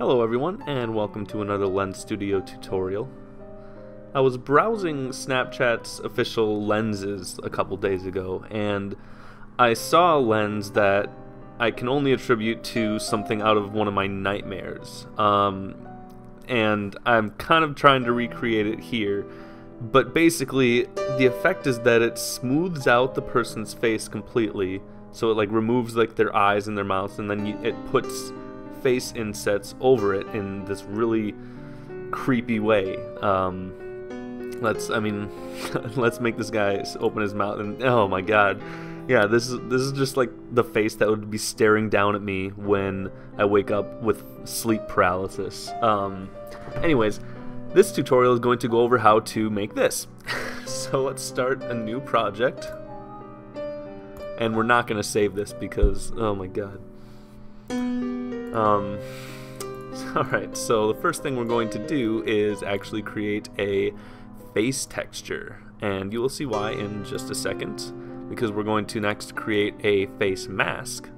Hello everyone, and welcome to another Lens Studio tutorial. I was browsing Snapchat's official lenses a couple days ago, and I saw a lens that I can only attribute to something out of one of my nightmares. And I'm kind of trying to recreate it here, but basically the effect is that it smooths out the person's face completely, so it like removes like their eyes and their mouths, and then it puts face insets over it in this really creepy way. Let's make this guy open his mouth, and oh my god, yeah, this is just like the face that would be staring down at me when I wake up with sleep paralysis. Anyways, this tutorial is going to go over how to make this. So let's start a new project, and we're not going to save this because oh my god. Alright, so the first thing we're going to do is actually create a face texture, and you will see why in just a second, because we're going to next create a face mask.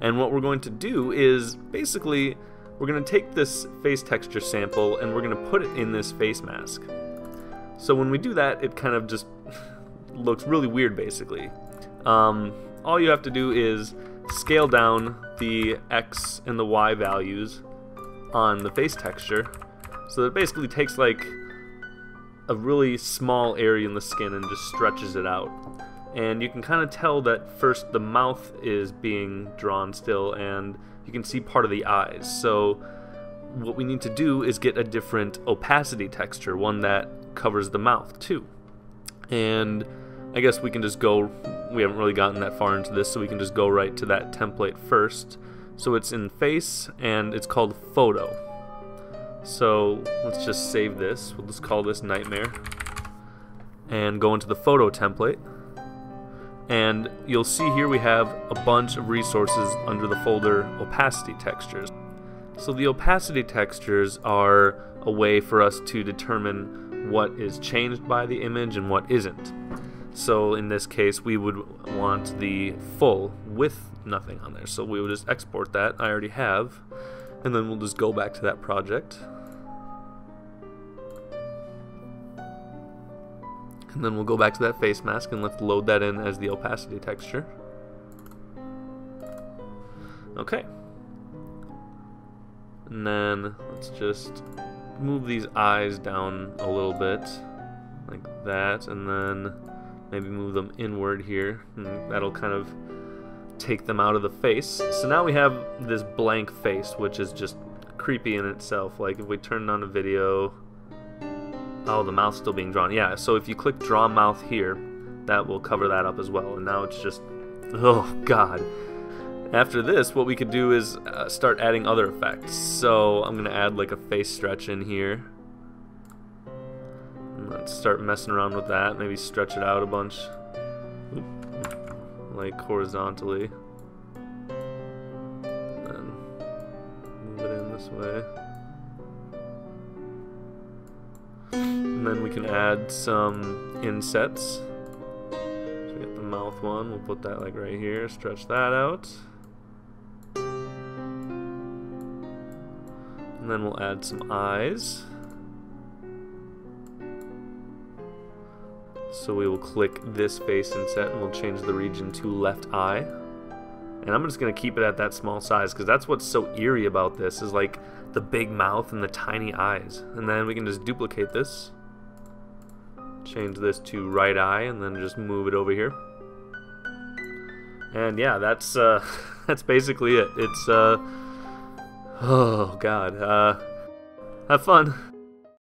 And what we're going to do is basically we're going to take this face texture sample and we're going to put it in this face mask. So when we do that, it kind of just looks really weird basically. All you have to do is scale down the X and the Y values on the face texture, so that it basically takes like a really small area in the skin and just stretches it out. And you can kind of tell that first the mouth is being drawn still, and you can see part of the eyes. So what we need to do is get a different opacity texture, one that covers the mouth too. And I guess we can just go, we haven't really gotten that far into this, so we can just go right to that template first. So it's in face, and it's called photo. So let's just save this, we'll just call this nightmare, and go into the photo template. And you'll see here we have a bunch of resources under the folder opacity textures. So the opacity textures are a way for us to determine what is changed by the image and what isn't. So in this case we would want the full with nothing on there, so we would just export that. I already have, and then we'll just go back to that project, and then we'll go back to that face mask, and let's load that in as the opacity texture. Okay, and then let's just move these eyes down a little bit like that, and then maybe move them inward here, and that'll kind of take them out of the face. So now we have this blank face, which is just creepy in itself. Like if we turn on a video, oh, the mouth's still being drawn. Yeah, so if you click draw mouth here, that will cover that up as well, and now it's just, oh god. After this, what we could do is start adding other effects. So I'm gonna add like a face stretch in here. Let's start messing around with that, maybe stretch it out a bunch, like horizontally, and then move it in this way, and then we can add some insets. So we get the mouth one, we'll put that like right here, stretch that out, and then we'll add some eyes. So we will click this face inset, and we'll change the region to left eye. And I'm just gonna keep it at that small size, because that's what's so eerie about this, is like the big mouth and the tiny eyes. And then we can just duplicate this, change this to right eye, and then just move it over here. And yeah, that's basically it. It's oh god, have fun.